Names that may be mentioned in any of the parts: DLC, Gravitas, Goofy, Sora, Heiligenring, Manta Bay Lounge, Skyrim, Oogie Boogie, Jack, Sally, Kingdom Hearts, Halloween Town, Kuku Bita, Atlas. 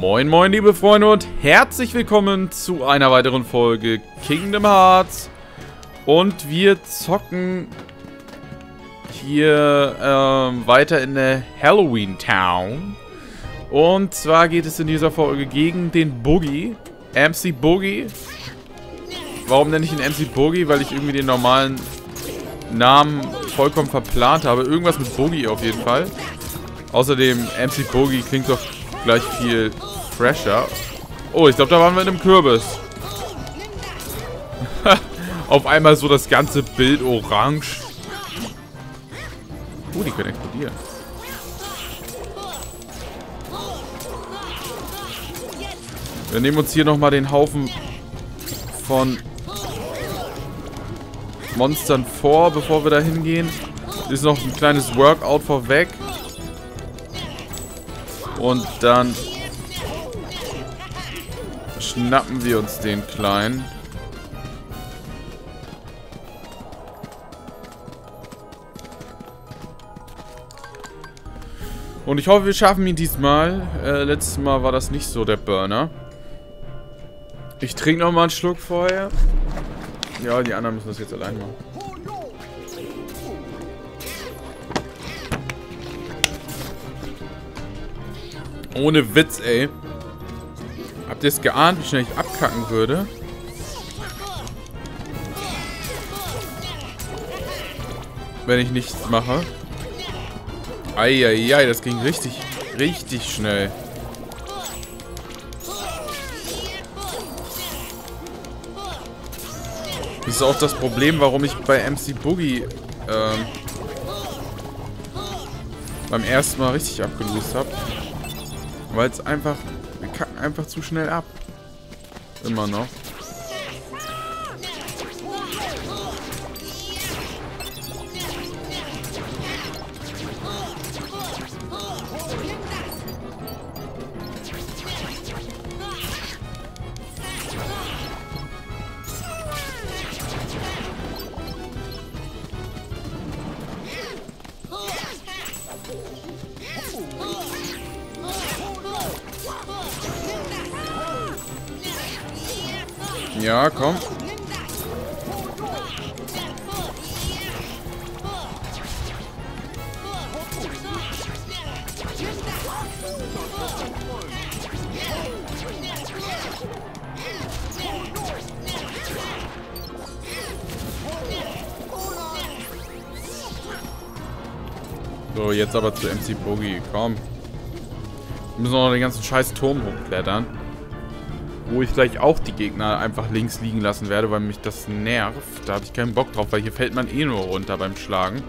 Moin moin liebe Freunde und herzlich willkommen zu einer weiteren Folge Kingdom Hearts. Und wir zocken hier weiter in der Halloween Town. Und zwar geht es in dieser Folge gegen den Boogie, MC Boogie. Warum nenne ich ihn MC Boogie? Weil ich irgendwie den normalen Namen vollkommen verplant habe. Irgendwas mit Boogie auf jeden Fall. Außerdem, MC Boogie klingt doch gleich viel fresher. Oh, ich glaube, da waren wir in einem Kürbis. Auf einmal so das ganze Bild orange. Oh, die können explodieren. Wir nehmen uns hier nochmal den Haufen von Monstern vor, bevor wir da hingehen. Ist noch ein kleines Workout vorweg. Und dann schnappen wir uns den Kleinen. Und ich hoffe, wir schaffen ihn diesmal. Letztes Mal war das nicht so der Burner. Ich trinke nochmal einen Schluck vorher. Ja, die anderen müssen das jetzt allein machen. Ohne Witz, ey. Habt ihr es geahnt, wie schnell ich abkacken würde? Wenn ich nichts mache. Eieiei, das ging richtig, richtig schnell. Das ist auch das Problem, warum ich bei MC Boogie beim ersten Mal richtig abgelost habe. Weil es einfach, wir kacken einfach zu schnell ab. Immer noch. Ja, komm. So, jetzt aber zu MC Boogie, komm. Wir müssen noch den ganzen scheiß Turm hochklettern. Wo ich gleich auch die Gegner einfach links liegen lassen werde, weil mich das nervt. Da habe ich keinen Bock drauf, weil hier fällt man eh nur runter beim Schlagen.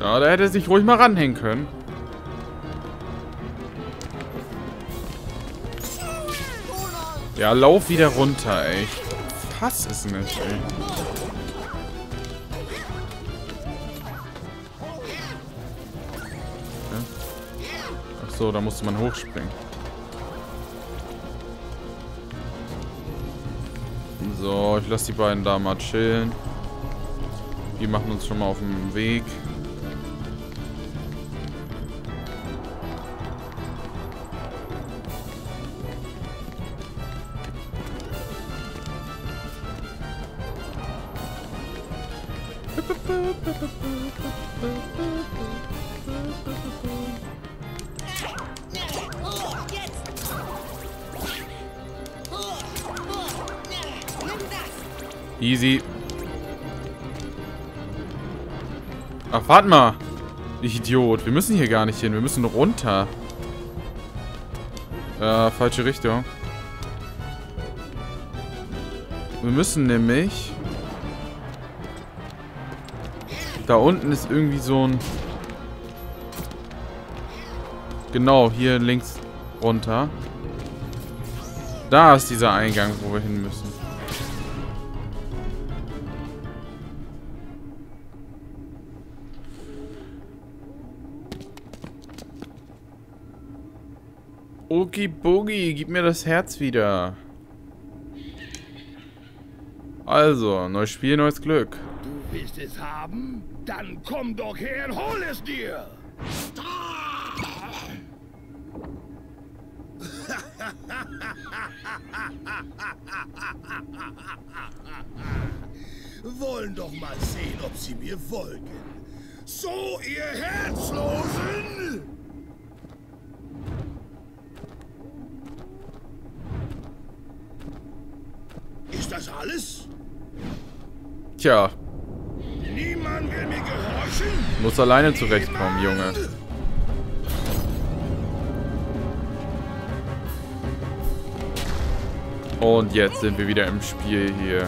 Ja, da hätte er sich ruhig mal ranhängen können. Ja, lauf wieder runter, ey. Ich fass es nicht, ey. So, da musste man hochspringen. So, ich lasse die beiden da mal chillen. Die machen uns schon mal auf den Weg. Easy. Ach, warte mal. Ich Idiot. Wir müssen hier gar nicht hin. Wir müssen runter. Falsche Richtung. Wir müssen nämlich... Da unten ist irgendwie so ein... Genau, hier links runter. Da ist dieser Eingang, wo wir hin müssen. Oogie Boogie, gib mir das Herz wieder. Also, neues Spiel, neues Glück. Du willst es haben? Dann komm doch her und hol es dir! Wollen doch mal sehen, ob sie mir folgen. So, ihr Herzlosen! Ist das alles? Tja. Niemand will mir gehorchen? Muss alleine zurechtkommen, Junge. Und jetzt sind wir wieder im Spiel hier.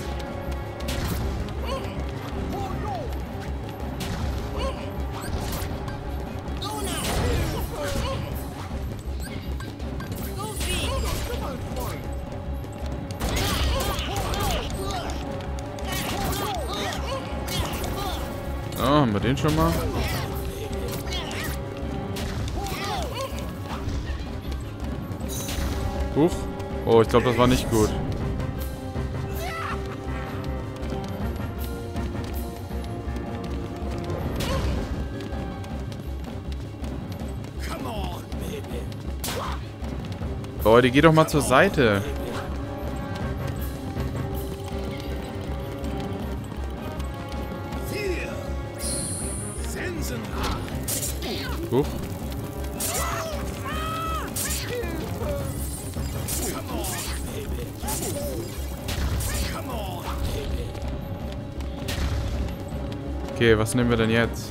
Ah, haben wir den schon mal? Huch. Oh, ich glaube, das war nicht gut. Leute, geht doch mal zur Seite. Huch. Okay, was nehmen wir denn jetzt?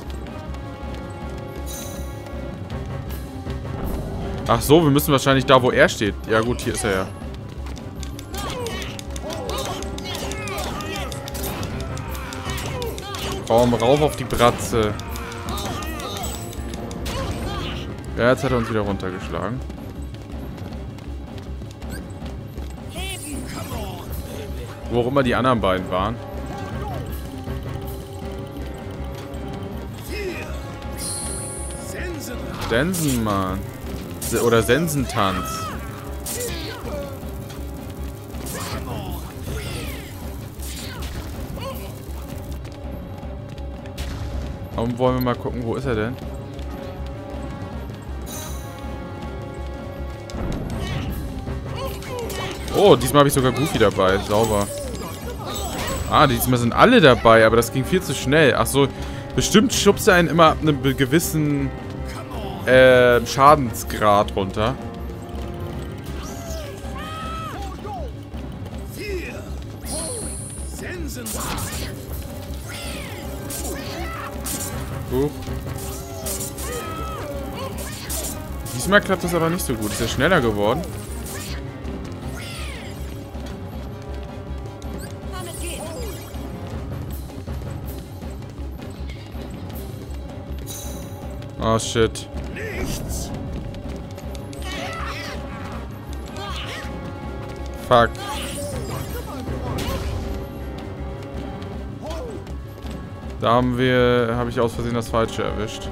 Ach so, wir müssen wahrscheinlich da, wo er steht. Ja gut, hier ist er ja. Komm, rauf auf die Bratze. Ja, jetzt hat er uns wieder runtergeschlagen. Wo auch immer die anderen beiden waren. Sensenmann. Oder Sensentanz. Und wollen wir mal gucken, wo ist er denn? Oh, diesmal habe ich sogar Goofy dabei. Sauber. Ah, diesmal sind alle dabei, aber das ging viel zu schnell. Ach so, bestimmt schubst er einen immer ab einem gewissen Schadensgrad runter. Huch. Diesmal klappt das aber nicht so gut. Ist er schneller geworden? Oh shit. Fuck. Da habe ich aus Versehen das Falsche erwischt.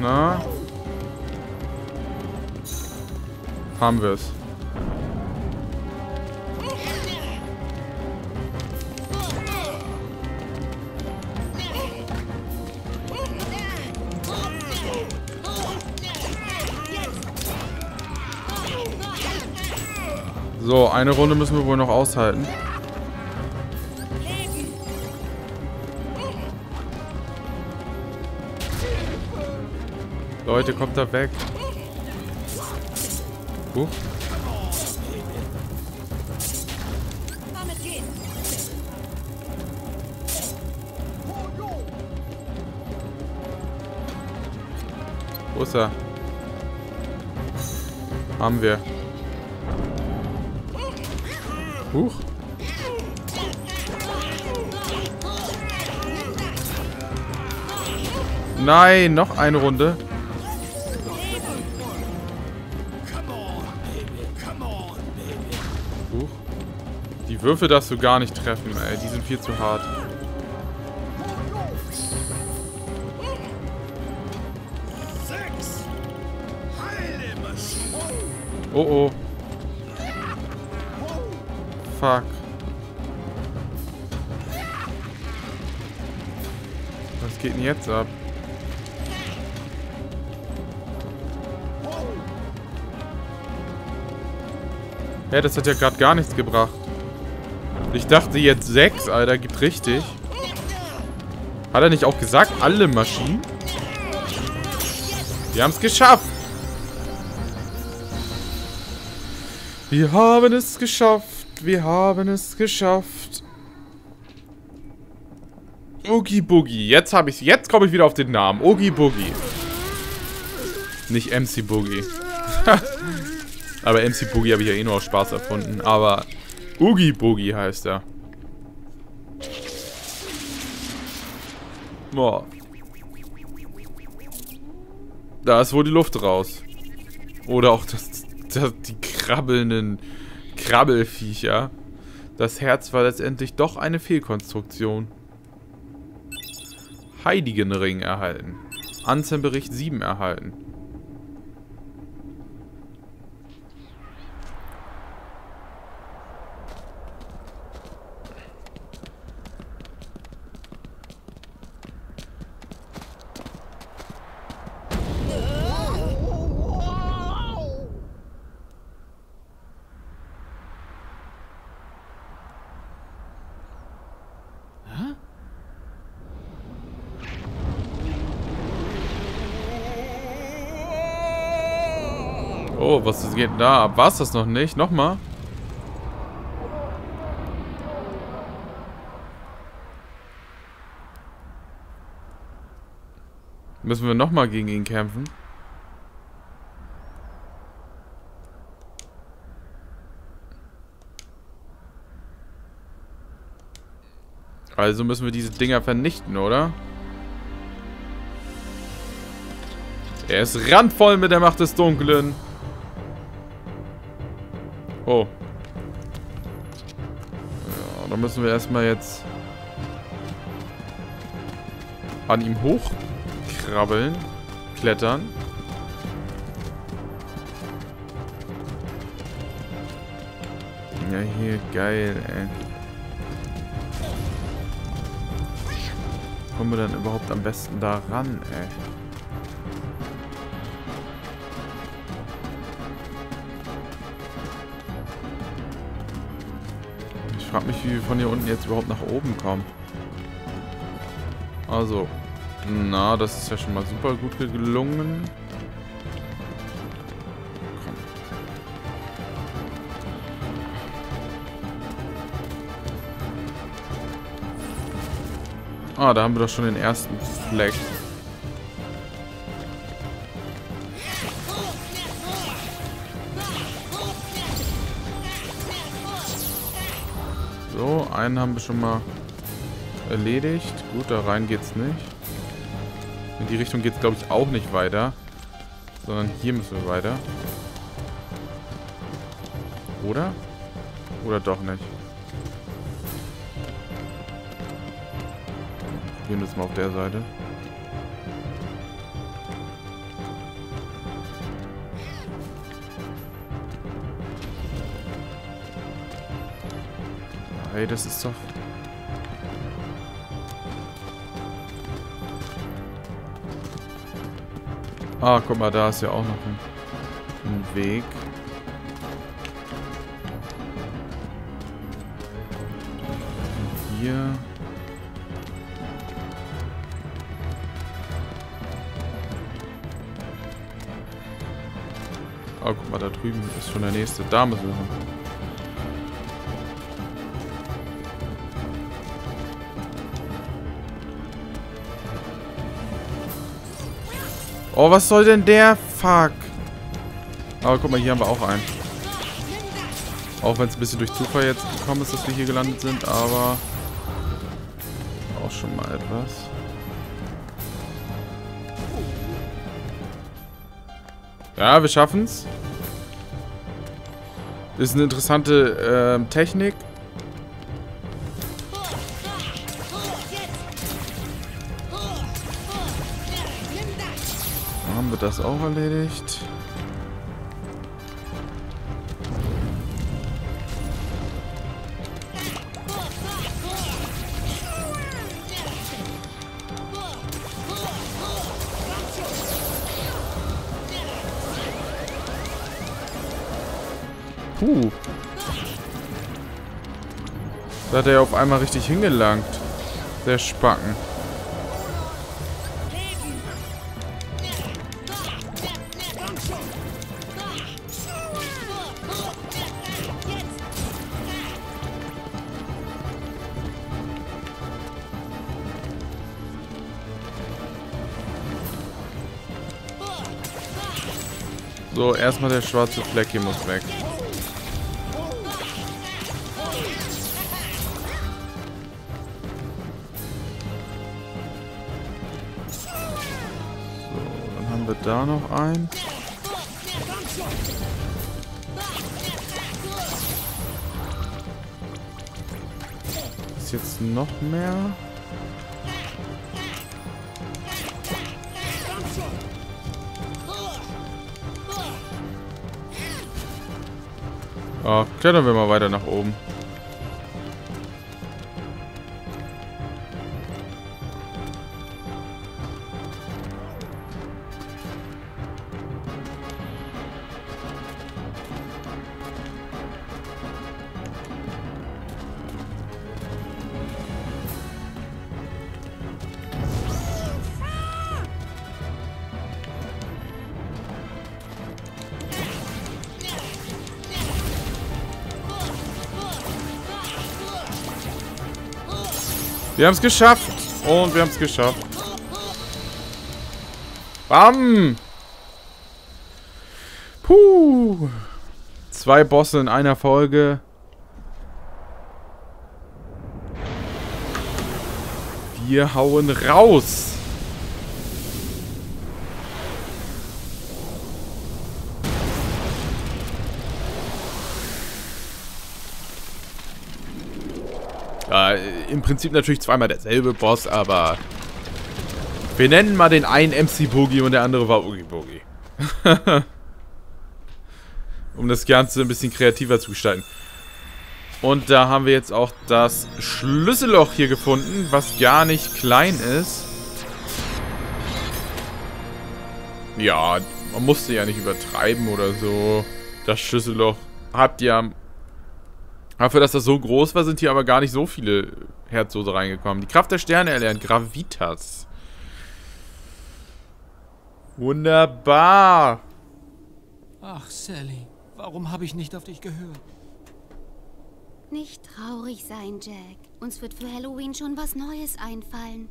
Na? Haben wir es. So, eine Runde müssen wir wohl noch aushalten. Leute, kommt da weg. Huch. Wo ist er? Haben wir. Huch. Nein, noch eine Runde. Huch. Die Würfel darfst du gar nicht treffen, ey. Die sind viel zu hart. Oh oh. Fuck. Was geht denn jetzt ab? Ja, das hat ja gerade gar nichts gebracht. Ich dachte jetzt 6, Alter, gibt richtig. Hat er nicht auch gesagt, alle Maschinen? Wir haben es geschafft. Wir haben es geschafft. Wir haben es geschafft. Oogie Boogie. Jetzt habe ich, jetzt komme ich wieder auf den Namen. Oogie Boogie. Nicht MC Boogie. Aber MC Boogie habe ich ja eh nur aus Spaß erfunden. Aber Oogie Boogie heißt er. Boah. Da ist wohl die Luft raus. Oder auch die krabbelnden Krabbelviecher. Das Herz war letztendlich doch eine Fehlkonstruktion. Heiligenring erhalten. Anzenbericht 7 erhalten. Oh, was geht denn da ab? War es das noch nicht? Nochmal? Müssen wir nochmal gegen ihn kämpfen? Also müssen wir diese Dinger vernichten, oder? Er ist randvoll mit der Macht des Dunklen. Oh. Ja, dann müssen wir erstmal jetzt an ihm hochkrabbeln, klettern. Ja, hier, geil, ey. Kommen wir dann überhaupt am besten da ran, ey? Ich frage mich, wie wir von hier unten jetzt überhaupt nach oben kommen. Also. Na, das ist ja schon mal super gut gelungen. Komm. Ah, da haben wir doch schon den ersten Fleck. So, einen haben wir schon mal erledigt. Gut, da rein geht's nicht. In die Richtung geht's, glaube ich, auch nicht weiter. Sondern hier müssen wir weiter. Oder? Oder doch nicht. Probieren wir es mal auf der Seite. Hey, das ist doch... Ah, guck mal, da ist ja auch noch ein Weg. Hier. Ah, guck mal, da drüben ist schon der nächste. Da müssen wir hin. Oh, was soll denn der? Fuck. Aber guck mal, hier haben wir auch einen. Auch wenn es ein bisschen durch Zufall jetzt gekommen ist, dass wir hier gelandet sind, aber auch schon mal etwas. Ja, wir schaffen's. Ist eine interessante Technik. Haben wir das auch erledigt? Puh. Da hat er ja auf einmal richtig hingelangt. Der Spacken. So, erstmal der schwarze Fleck hier muss weg. Da noch ein. Ist jetzt noch mehr. Oh, klettern wir mal weiter nach oben. Wir haben es geschafft. Und wir haben es geschafft. Bam. Puh. 2 Bosse in einer Folge. Wir hauen raus. Im Prinzip natürlich zweimal derselbe Boss, aber wir nennen mal den einen MC Boogie und der andere war Oogie Boogie. Um das Ganze ein bisschen kreativer zu gestalten. Und da haben wir jetzt auch das Schlüsselloch hier gefunden, was gar nicht klein ist. Ja, man musste ja nicht übertreiben oder so. Das Schlüsselloch habt ihr am... Dafür, dass das so groß war, sind hier aber gar nicht so viele Herzlose reingekommen. Die Kraft der Sterne erlernt. Gravitas. Wunderbar. Ach, Sally. Warum habe ich nicht auf dich gehört? Nicht traurig sein, Jack. Uns wird für Halloween schon was Neues einfallen.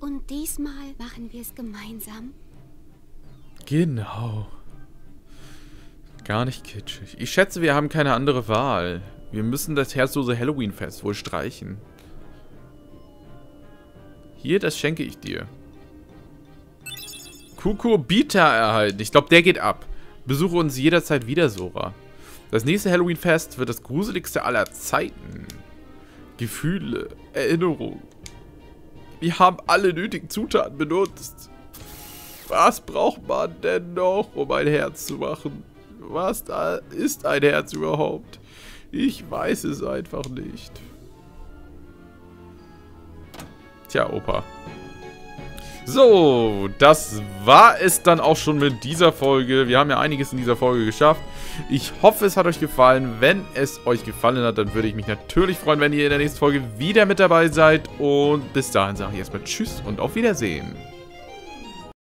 Und diesmal machen wir es gemeinsam. Genau. Gar nicht kitschig. Ich schätze, wir haben keine andere Wahl. Wir müssen das herzlose Halloween-Fest wohl streichen. Hier, das schenke ich dir. Kuku Bita erhalten. Ich glaube, der geht ab. Besuche uns jederzeit wieder, Sora. Das nächste Halloween-Fest wird das gruseligste aller Zeiten. Gefühle, Erinnerung. Wir haben alle nötigen Zutaten benutzt. Was braucht man denn noch, um ein Herz zu machen? Was da ist ein Herz überhaupt? Ich weiß es einfach nicht. Tja, Opa. So, das war es dann auch schon mit dieser Folge. Wir haben ja einiges in dieser Folge geschafft. Ich hoffe, es hat euch gefallen. Wenn es euch gefallen hat, dann würde ich mich natürlich freuen, wenn ihr in der nächsten Folge wieder mit dabei seid. Und bis dahin sage ich erstmal Tschüss und auf Wiedersehen.